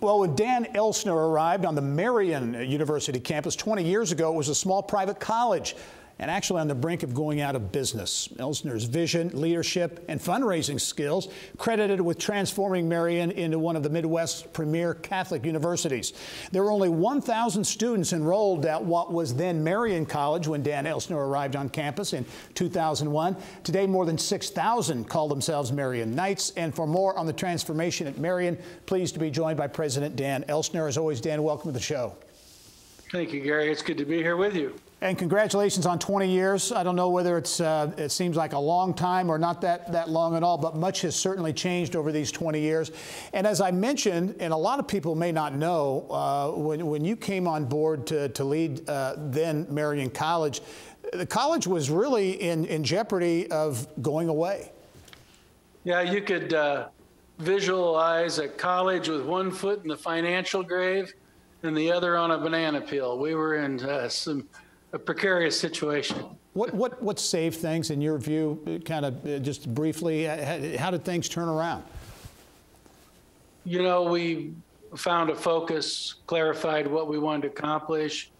Well, when Dan Elsener arrived on the Marian University campus 20 years ago, it was a small private college and actually on the brink of going out of business. Elsener's vision, leadership, and fundraising skills credited with transforming Marian into one of the Midwest's premier Catholic universities. There were only 1,000 students enrolled at what was then Marian College when Dan Elsener arrived on campus in 2001. Today, more than 6,000 call themselves Marian Knights. And for more on the transformation at Marian, pleased to be joined by President Dan Elsener. As always, Dan, welcome to the show. Thank you, Gary. It's good to be here with you. And congratulations on 20 years. I don't know whether it's it seems like a long time or not that long at all, but much has certainly changed over these 20 years. And as I mentioned, and a lot of people may not know, when you came on board to lead then Marian College, the college was really in jeopardy of going away. Yeah, you could visualize a college with one foot in the financial grave and the other on a banana peel. We were in a precarious situation. What saved things, in your view, kind of just briefly? How did things turn around? You know, we found a focus, clarified what we wanted to accomplish,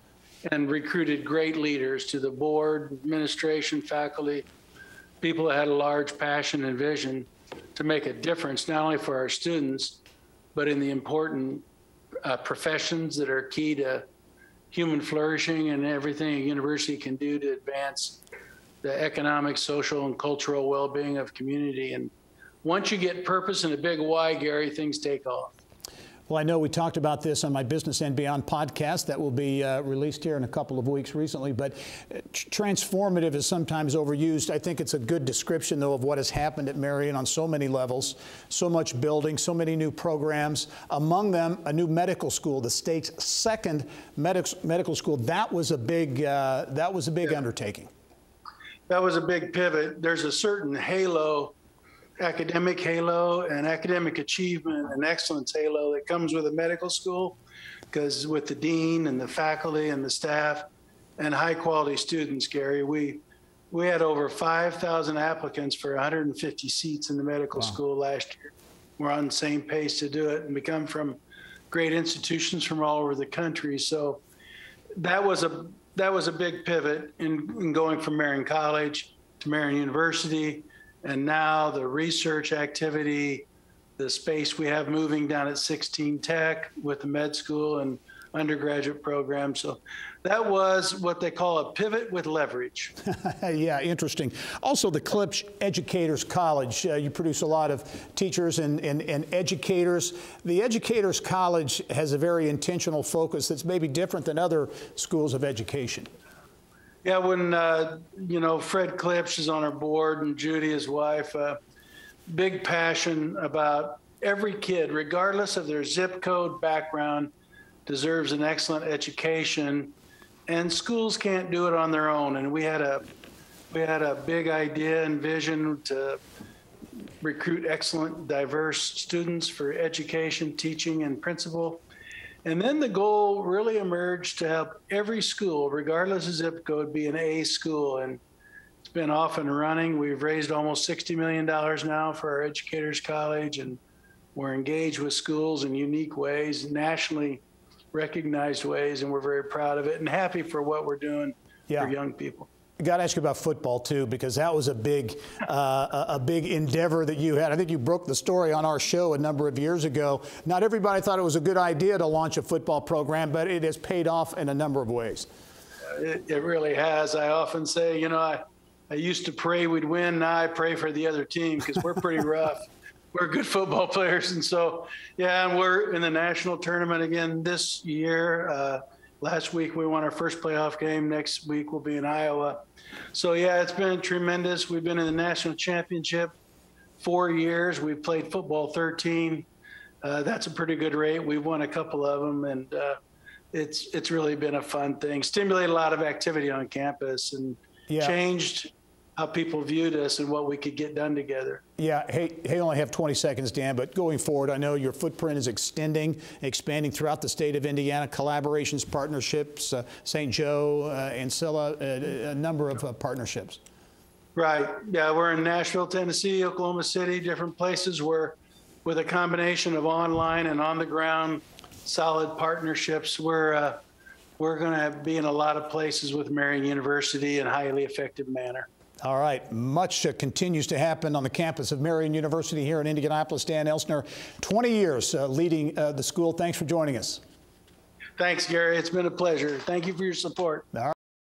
and recruited great leaders to the board, administration, faculty, people that had a large passion and vision to make a difference, not only for our students, but in the important professions that are key to human flourishing and everything a university can do to advance the economic, social, and cultural well-being of community. And once you get purpose and a big why, Gary, things take off. Well, I know we talked about this on my Business and Beyond podcast that will be released here in a couple of weeks recently, but transformative is sometimes overused. I think it's a good description, though, of what has happened at Marian on so many levels, so much building, so many new programs, among them a new medical school, the state's second medical school. That was a big, undertaking. That was a big pivot. There's a certain halo, academic halo and academic achievement and excellence halo that comes with a medical school, because with the dean and the faculty and the staff and high quality students, Gary, we had over 5,000 applicants for 150 seats in the medical school last year. We're on the same pace to do it, and we come from great institutions from all over the country. So that was a big pivot in going from Marian College to Marian University. And now the research activity, the space we have moving down at 16 Tech with the med school and undergraduate program. So that was what they call a pivot with leverage. Yeah, interesting. Also, the Klipsch Educators College. You produce a lot of teachers and educators. The Educators College has a very intentional focus that's maybe different than other schools of education. Yeah, when, you know, Fred Klipsch is on our board and Judy, his wife, big passion about every kid, regardless of their zip code background, deserves an excellent education, and schools can't do it on their own. And we had a big idea and vision to recruit excellent, diverse students for education, teaching, and principal. And then the goal really emerged to help every school, regardless of zip code, be an A school. And it's been off and running. We've raised almost $60 million now for our Educators College, and we're engaged with schools in unique ways, nationally recognized ways, and we're very proud of it and happy for what we're doing for young people. I got to ask you about football, too, because that was a big endeavor that you had. I think you broke the story on our show a number of years ago. Not everybody thought it was a good idea to launch a football program, but it has paid off in a number of ways. It really has. I often say, you know, I used to pray we'd win. Now I pray for the other team, because we're pretty rough. We're good football players. And so, yeah, and we're in the national tournament again this year. Last week, we won our first playoff game. Next week, we'll be in Iowa. So, yeah, it's been tremendous. We've been in the national championship 4 years. We've played football 13. That's a pretty good rate. We've won a couple of them, and it's really been a fun thing. Stimulated a lot of activity on campus and changed how people viewed us and what we could get done together. Yeah, hey, I only have 20 seconds, Dan, but going forward, I know your footprint is expanding throughout the state of Indiana, collaborations, partnerships, St. Joe, Ancilla, a number of partnerships. Right, yeah, we're in Nashville, Tennessee, Oklahoma City, different places where with a combination of online and on-the-ground solid partnerships, we're going to be in a lot of places with Marian University in a highly effective manner. All right, much continues to happen on the campus of Marian University here in Indianapolis. Dan Elsener, 20 years leading the school. Thanks for joining us. Thanks, Gary. It's been a pleasure. Thank you for your support. All right.